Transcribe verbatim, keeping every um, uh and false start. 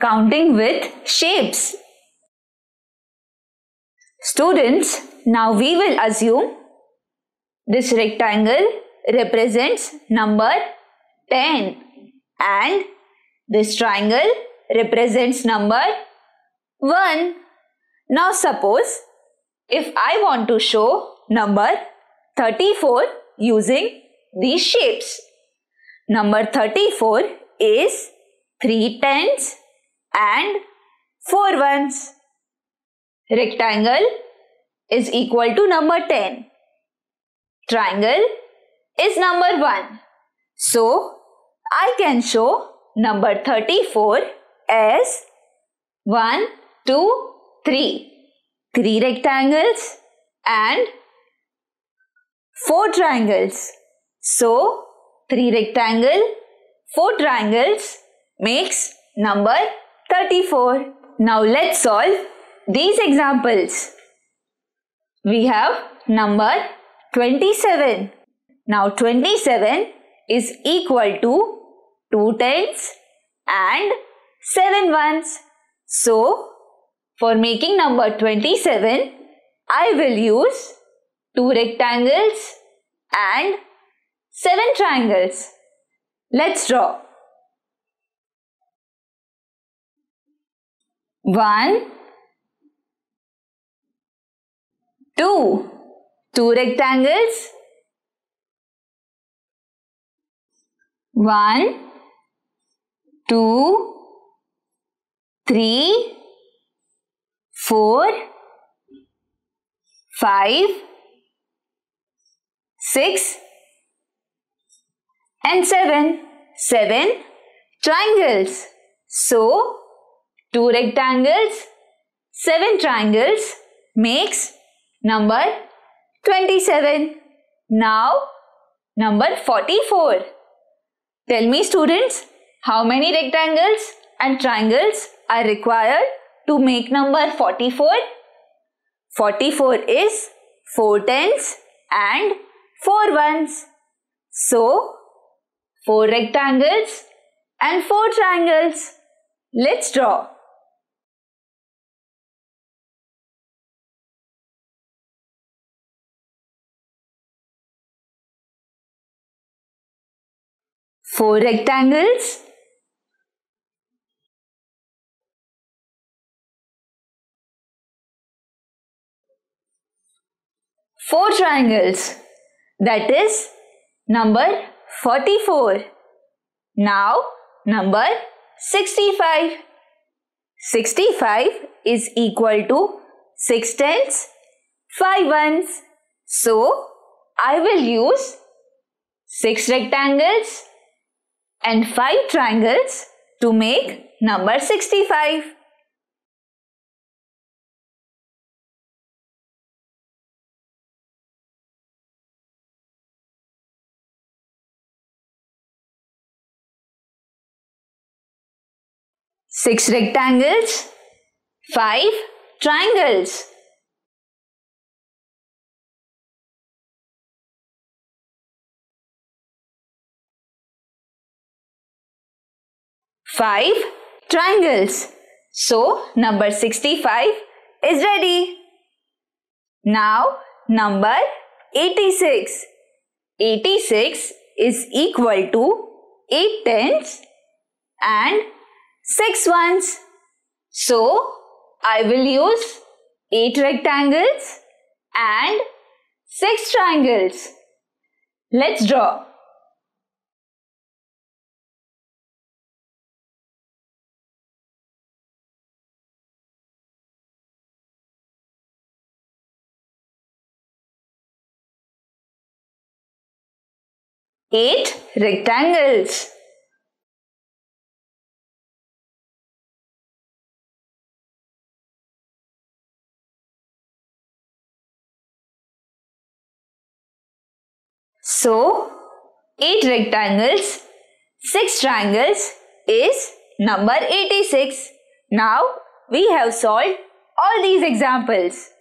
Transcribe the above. Counting with shapes. Students, now we will assume this rectangle represents number ten and this triangle represents number one. Now suppose if I want to show number thirty-four using these shapes. Number thirty-four is three tens and four ones. Rectangle is equal to number ten. Triangle is number one. So, I can show number thirty-four as one, two, three. three rectangles and four triangles. So, three rectangle, four triangles makes number thirty-four. Now, let's solve these examples. We have number twenty-seven. Now twenty-seven is equal to two tens and seven ones. So for making number twenty-seven, I will use two rectangles and seven triangles. Let's draw. One, two. Two rectangles. One, two, three, four, five, six, and seven. Seven triangles. So, two rectangles, seven triangles makes number twenty-seven. Now, number forty-four. Tell me, students, how many rectangles and triangles are required to make number forty-four? forty-four is four tens and four ones. So, four rectangles and four triangles. Let's draw. Four rectangles, four triangles, that is number forty-four. Now number sixty-five. sixty-five is equal to six tens, five ones. So I will use six rectangles and five triangles to make number sixty-five. six rectangles, five triangles. five triangles. So, number sixty-five is ready. Now, number eighty-six. eighty-six is equal to eight tens and six ones. So, I will use eight rectangles and six triangles. Let's draw. eight rectangles. So, eight rectangles, six triangles is number eighty-six. Now, we have solved all these examples.